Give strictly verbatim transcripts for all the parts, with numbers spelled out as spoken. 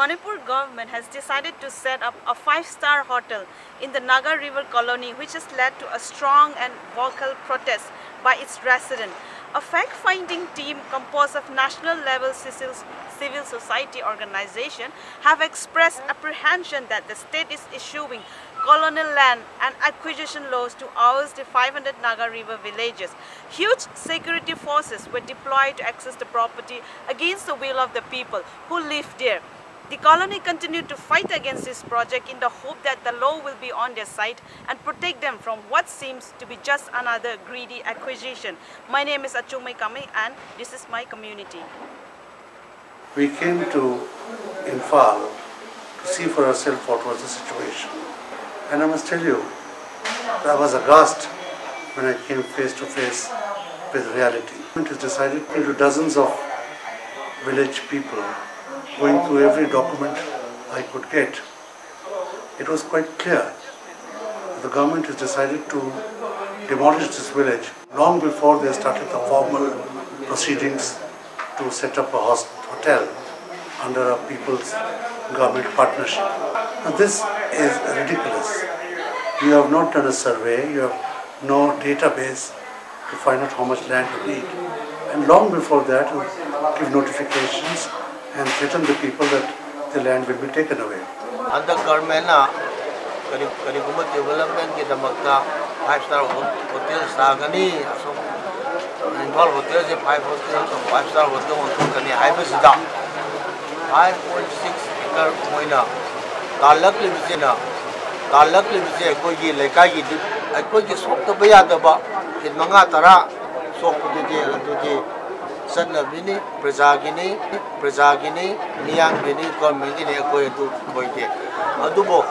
Manipur government has decided to set up a five-star hotel in the Naga River Colony, which has led to a strong and vocal protest by its residents. A fact-finding team composed of national-level civil society organizations have expressed apprehension that the state is issuing colonial land and acquisition laws to house the five hundred Naga River villages. Huge security forces were deployed to access the property against the will of the people who live there. The colony continued to fight against this project in the hope that the law will be on their side and protect them from what seems to be just another greedy acquisition. My name is Achungmei Kamei and this is my community. We came to Imphal to see for ourselves what was the situation. And I must tell you, I was aghast when I came face to face with reality. It is decided into dozens of village people, going through every document I could get. It was quite clear the government has decided to demolish this village long before they started the formal proceedings to set up a hotel under a people's government partnership. Now this is ridiculous. You have not done a survey, you have no database to find out how much land you need. And long before that, you give notifications and threaten the people that the land will be taken away. Under Karmena, Kariguma development in the Makta, five-star hotel, Sagani, Imphal hotels, five hotels, five-star hotel, Kani, Hypersida, five point six acre Moina, Talak Livizina, Talak Livizi, Koji, Lekagi, I could just hope to be at the bar in Mangatara, so for the day and today. Sanabini, Presagini, Presagini, Niangini, Community, Ecoetu, Coite. Adubo,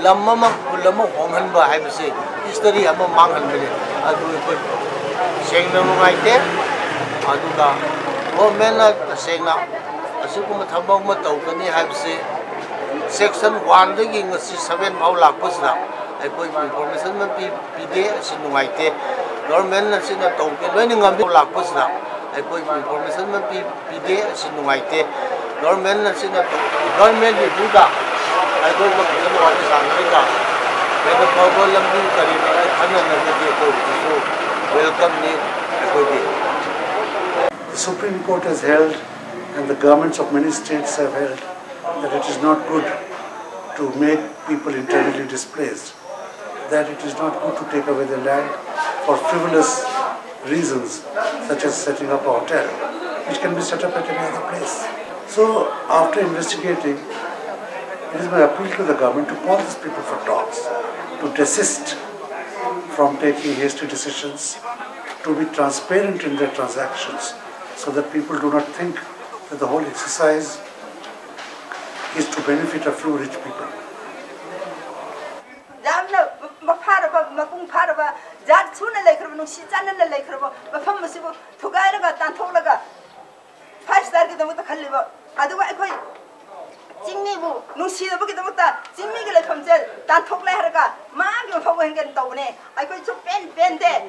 Lamama, Ulamo, Honganba, I say, history among Manganbili, Adu, Sangam right there, Aduka, all men like the Sangam, a Sukumatabama Tokani, I say, section one, the king was seven Maula Pusna. I put information, P D, Sinuite, all men like the Tokin, learning on Maula Pusna. ꯑꯩꯈꯣꯏꯒꯤ information ꯑꯃ ꯄꯤꯗꯦ ꯑꯁꯤ ꯅꯨꯡꯉꯥꯏꯇꯦ government ꯑꯁꯤꯅ ꯒꯣꯔꯃꯦꯟꯒꯤ ꯊ꯭ꯔꯨꯗ ꯑꯩꯈꯣꯏꯕꯨ ꯐꯖꯅ ꯋꯥꯔꯤ ꯁꯥꯟꯅꯔꯒ ꯀꯩꯗ ꯐꯥꯎꯕ ꯂꯝꯕꯤ ꯀꯔꯤꯅꯣ ꯈꯟꯅꯅꯕꯒꯤ ꯑꯩꯈꯣꯏꯕꯨꯁꯨ ꯋꯦꯜꯀꯝꯅꯤ ꯑꯩꯈꯣꯏꯒꯤ The Supreme Court has held and the governments of many states have held that it is not good to make people internally displaced, that it is not good to take away the land for frivolous reasons such as setting up a hotel, which can be set up at any other place. So after investigating, it is my appeal to the government to call these people for talks, to desist from taking hasty decisions, to be transparent in their transactions, so that people do not think that the whole exercise is to benefit a few rich people.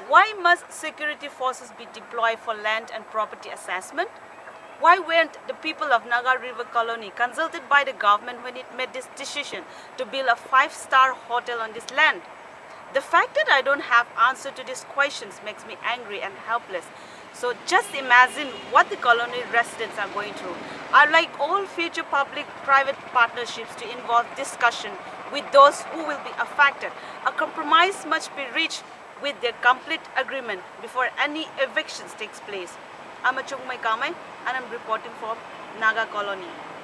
Why must security forces be deployed for land and property assessment? Why weren't the people of Naga River Colony consulted by the government when it made this decision to build a five-star hotel on this land? The fact that I don't have answer to these questions makes me angry and helpless. So just imagine what the colony residents are going through. I'd like all future public-private partnerships to involve discussion with those who will be affected. A compromise must be reached with their complete agreement before any evictions takes place. I'm Achungmei Kamei and I'm reporting for Naga Colony.